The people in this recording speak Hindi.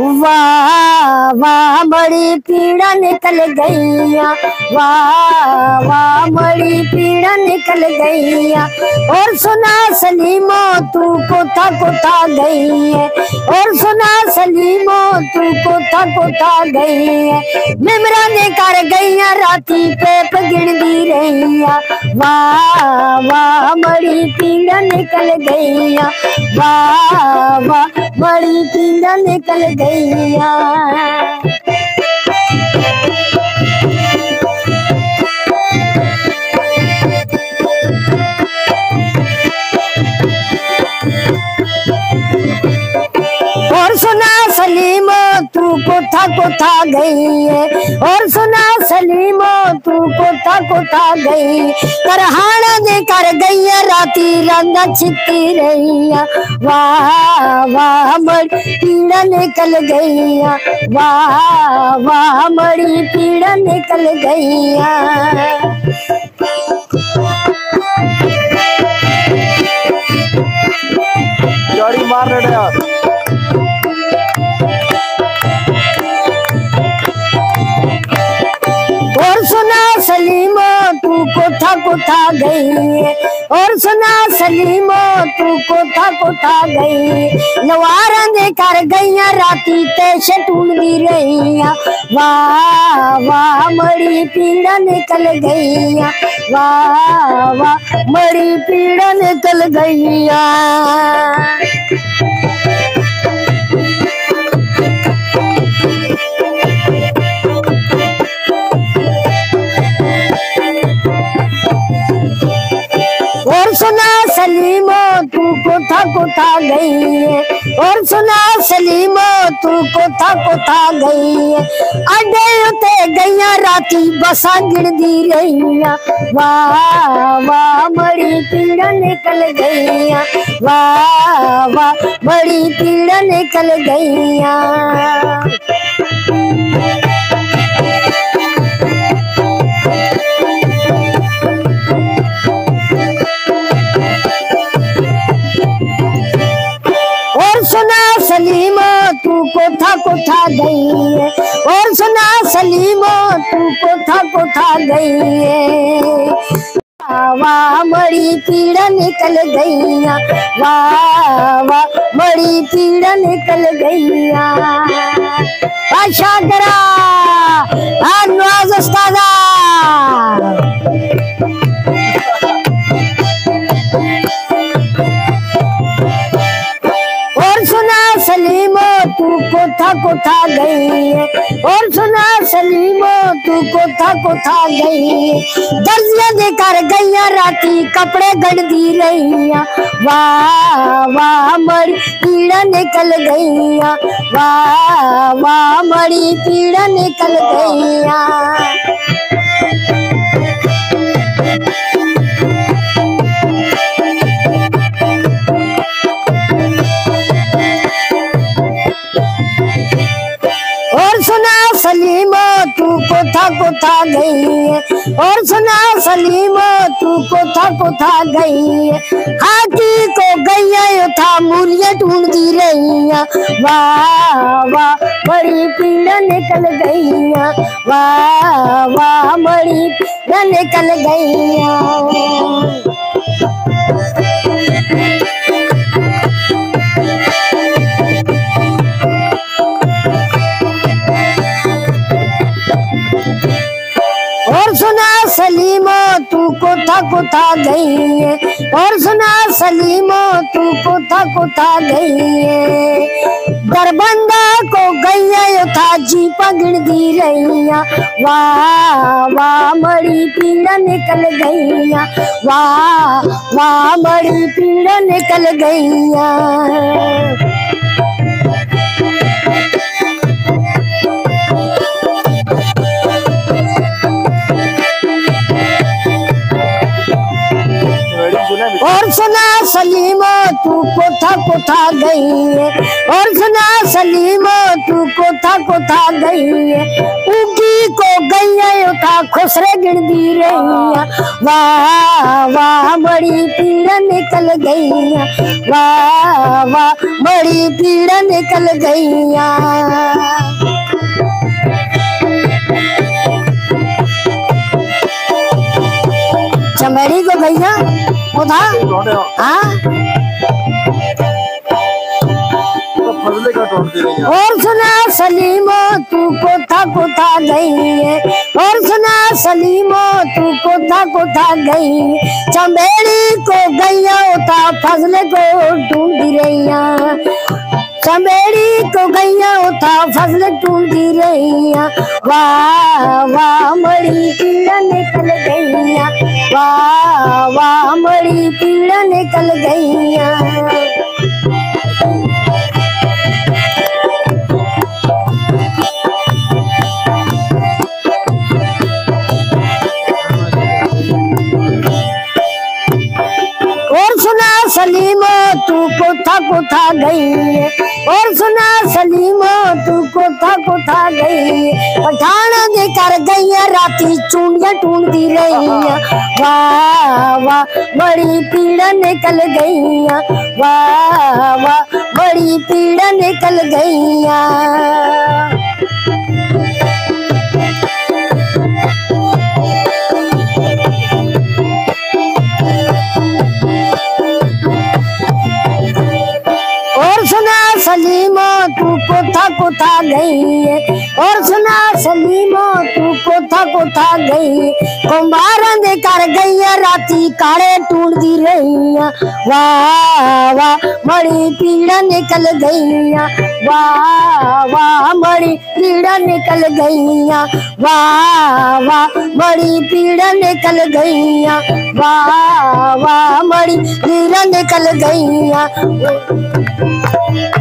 वाह वाह बड़ी पीड़ा निकल गईया, वाह वाह बड़ी पीड़ा निकल गईया। और सुना सलीमो तू कोथा कोथा गई है, और सुना सलीमो तू कोथा कोथा गई है। मिमरा ने कर गईया राती पेप गिनदी रहिया, वाह वाह बड़ी पीड़ा निकल गईया, वाह वाह बड़ी पीड़ा निकल गईया। और सुना सलीमो तू कोथा कोथा गई है, और सुना सलीमो तू कोथा कोथा गई। करहाना ने कर गई है राती रंगा छिती रहिया, वाह वाह बड़ी पीड़ा निकल गईया, वाह वाह बड़ी पीड़ा निकल गईया। गाड़ी मार रहे यार। और सुना सलीमो तू कोथा कोथा गई है, और सुना सलीमो तू कोथा कोथा गई। लवारा ने कर गईया राती तेश टूंदी रहिया, वाह वाह बड़ी पीड़ा निकल गईया, वाह वाह बड़ी पीड़ा निकल गईया। और सुना सलीमो तू कोथा कोथा गई है, और सुना सलीमो तू कोथा कोथा गई है। अड्डे उते गईया राती बसा गिनदी रहिया, वाह वाह बड़ी पीड़ा निकल गईया, वाह वाह बड़ी पीड़ा निकल गईया। सलीमो तू कोथा कोथा गई है, और सुना सलीमो तू कोथा कोथा गई है। वाह बड़ी पीड़ा निकल गईया, वाह वाह बड़ी पीड़ा निकल गईया। आशा करा नवाज उस्तादा तू कोथा कोथा गई है, और सुना सलीमो तू कोथा कोथा गई है। दर्जिया ने कर गईया राती कपड़े गंदी रहिया, वाह वाह बड़ी पीड़ा निकल गईया, वाह वाह बड़ी पीड़ा निकल गईया। सलीमो तू कोथा कोथा गई है, और सुना सलीमो तू कोथा कोथा गई है। हाथी को गईया उठा मूलिया ढूंढती रहिया, वाह वाह बड़ी पीड़ा निकल गईया, वाह वाह बड़ी पीड़ा निकल गईया। सुना सलीमो तू कोथा कोथा गई है, और सुना सलीमो तू कोथा कोथा गई है। दरबंदा को गईया उठा जीपा गिनदी रहिया, वाह वाह बड़ी पीड़ा निकल गईया, वाह वाह बड़ी पीड़ा निकल गईया। और सुना सलीमो तू कोथा कोथा गई है, और सुना सलीमो तू को थक उठा गई उगी को गई उठा खुसरे गिरदी रही। वाह वाह बड़ी पीड़ा निकल गई, वाह वाह बड़ी पीड़ा निकल गई। चमेली को भैया उठा और सुना सलीमो तू कोठा गई है, और सुना सलीमो तू कोठा गई। चमेली को गैया उठा फसले को ढूंढी रैया, चमेली को गैया उठा फसले ढूंढी रैया। वाह वाह मरी पीड़ा निकल गैया, वाह वाह मरी पीड़ा निकल गैया। सलीमो तू कोठा गई, और सुना सलीमो तू कोठा गई। पठान दे कर गई राती चूड़ियां ढूंढती रही। वाह वाह बड़ी पीड़ा निकल गई, वाह वाह बड़ी पीड़ा निकल गई। सलीमा तू कोठा गई है, और सुना सलीमा तू कोठा गई। कुम्हारा ने कर गई राती काले टूटती रही। वाह वाह बड़ी पीड़ा निकल गई, वाह वाह बड़ी पीड़ा निकल गई। वाह वाह बड़ी पीड़ा निकल गई, वाह वाह बड़ी पीड़ा निकल गई।